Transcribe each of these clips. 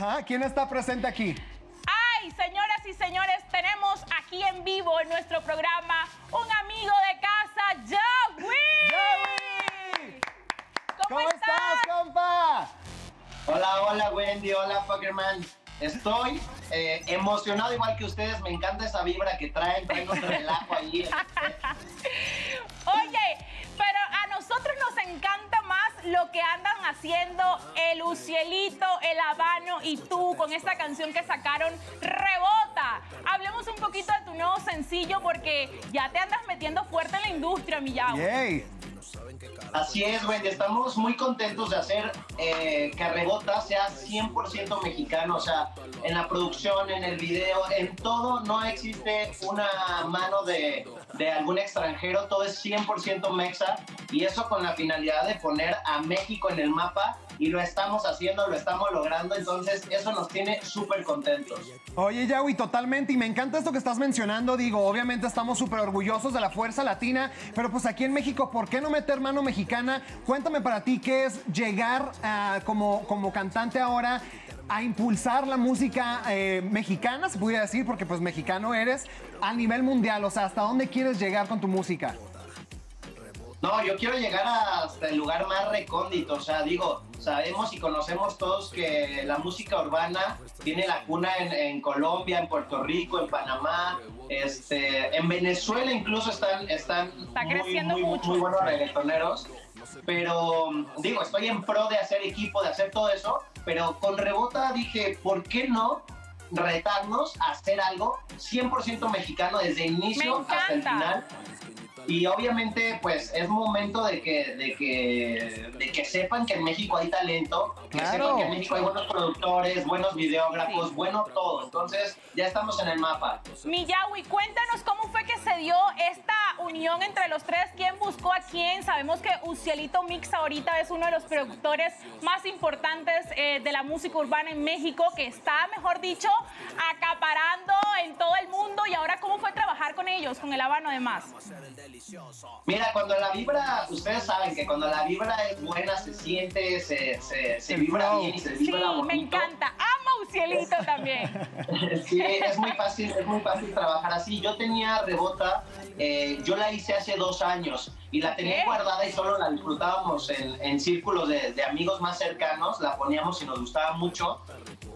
Ajá, ¿quién está presente aquí? ¡Ay, señoras y señores! Tenemos aquí en vivo en nuestro programa un amigo de casa, Jawy. ¿Cómo estás, compa? Hola, hola, Wendy. Hola, Poker Man. Estoy emocionado igual que ustedes. Me encanta esa vibra que traen. Traigo un relajo allí. Oye, pero a nosotros nos encanta más lo que andan haciendo el Uzielito, el Habano y tú con esta canción que sacaron, Rebota. Hablemos un poquito de tu nuevo sencillo porque ya te andas metiendo fuerte en la industria, mi Jawy. Yay. Así es, Wendy. Estamos muy contentos de hacer que Rebota sea 100% mexicano. O sea, en la producción, en el video, en todo, no existe una mano de algún extranjero. Todo es 100% mexa. Y eso con la finalidad de poner a México en el mapa. Y lo estamos haciendo, lo estamos logrando. Entonces, eso nos tiene súper contentos. Oye, Jawy, totalmente. Y me encanta esto que estás mencionando. Digo, obviamente estamos súper orgullosos de la fuerza latina. Pero pues aquí en México, ¿por qué no meter mano mexicana? Cuéntame para ti qué es llegar como cantante ahora a impulsar la música mexicana, se pudiera decir, porque pues mexicano eres, a nivel mundial. O sea, ¿hasta dónde quieres llegar con tu música? No, yo quiero llegar hasta el lugar más recóndito. O sea, digo, sabemos y conocemos todos que la música urbana tiene la cuna en Colombia, en Puerto Rico, en Panamá, en Venezuela incluso están muy buenos reggaetoneros. Pero, digo, estoy en pro de hacer equipo, de hacer todo eso, pero con Rebota dije, ¿por qué no retarnos a hacer algo 100% mexicano desde el inicio hasta el final? Y obviamente, pues, es momento de que sepan que en México hay talento, que sepan que en México hay buenos productores, buenos videógrafos, bueno todo. Entonces, ya estamos en el mapa. Mi Jawy, cuéntanos cómo fue que se dio esta unión entre los tres, quién buscó a quién. Sabemos que Uzielito Mix ahorita es uno de los productores más importantes de la música urbana en México, que está, mejor dicho, acaparando en todo el mundo. Y ahora, ¿cómo fue trabajar con ellos, con el Habano además? Mira, cuando la vibra, ustedes saben que cuando la vibra es buena, se siente, se vibra bien y se vibra bonito. Me encanta. Amo a Uzielito también. Sí, es muy fácil trabajar así. Yo tenía Rebota, yo la hice hace 2 años y la tenía guardada y solo la disfrutábamos en círculos de amigos más cercanos, la poníamos y nos gustaba mucho.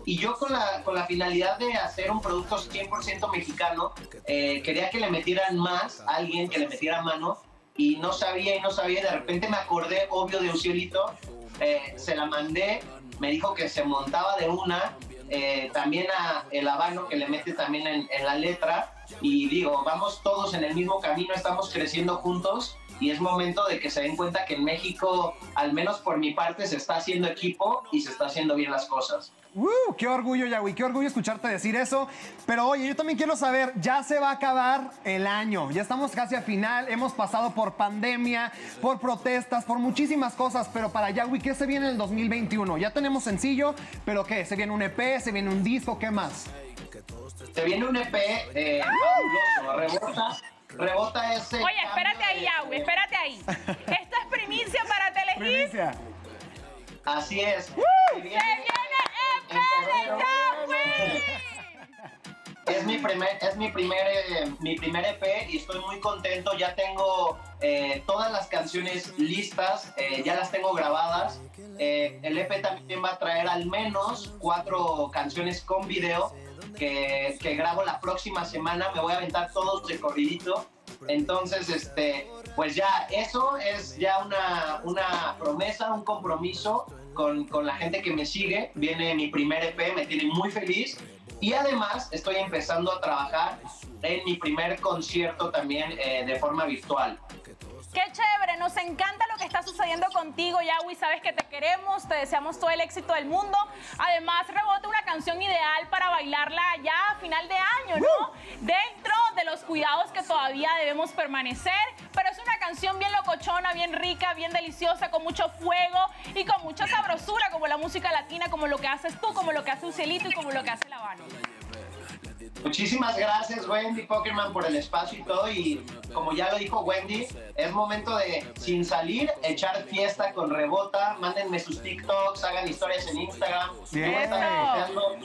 Y yo con la finalidad de hacer un producto 100% mexicano, quería que le metieran más, alguien que le metiera mano, y no sabía, y de repente me acordé, obvio, de Uzielito, se la mandé, me dijo que se montaba de una, también a el Habano, que le mete también en la letra, y digo, vamos todos en el mismo camino, estamos creciendo juntos, y es momento de que se den cuenta que en México, al menos por mi parte, se está haciendo equipo y se está haciendo bien las cosas. ¡Qué orgullo, Jawy! ¡Qué orgullo escucharte decir eso! Pero oye, yo también quiero saber, ya se va a acabar el año, ya estamos casi al final, hemos pasado por pandemia, por protestas, por muchísimas cosas, pero para Jawy, ¿qué se viene en el 2021? Ya tenemos sencillo, pero ¿qué? ¿Se viene un EP? ¿Se viene un disco? ¿Qué más? Se viene un EP fabuloso, Rebota ese. Oye, espérate ahí, Jawy, espérate ahí. Esto es primicia para Telehit. Primicia. Así es. Es mi primer EP y estoy muy contento. Ya tengo todas las canciones listas, ya las tengo grabadas. El EP también va a traer al menos 4 canciones con video que grabo la próxima semana. Me voy a aventar todos de corridito. Entonces, pues ya eso es ya una promesa, un compromiso con la gente que me sigue. Viene mi primer EP, me tiene muy feliz. Y además estoy empezando a trabajar en mi primer concierto también de forma virtual. ¡Qué chévere! Nos encanta lo que está sucediendo contigo, Jawy. Sabes que te queremos, te deseamos todo el éxito del mundo. Además, Rebota una canción ideal para bailarla ya a final de año, ¿no? Dentro de los cuidados que todavía debemos permanecer, pero es una canción bien locochona, bien rica, bien deliciosa, con mucho fuego y con mucha sabrosura, como la música latina, como lo que haces tú, como lo que hace Uzielito y como lo que hace el Habano. Muchísimas gracias, Wendy, Poker Man, por el espacio y todo. Y como ya lo dijo Wendy, es momento de, sin salir, echar fiesta con Rebota. Mándenme sus TikToks, hagan historias en Instagram. Bien.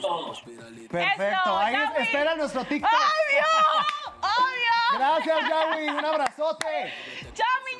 Todos. Perfecto. Ahí espera nuestro TikTok. ¡Obvio! ¡Obvio! Gracias, Jawy. Un abrazote. ¡Chao, mi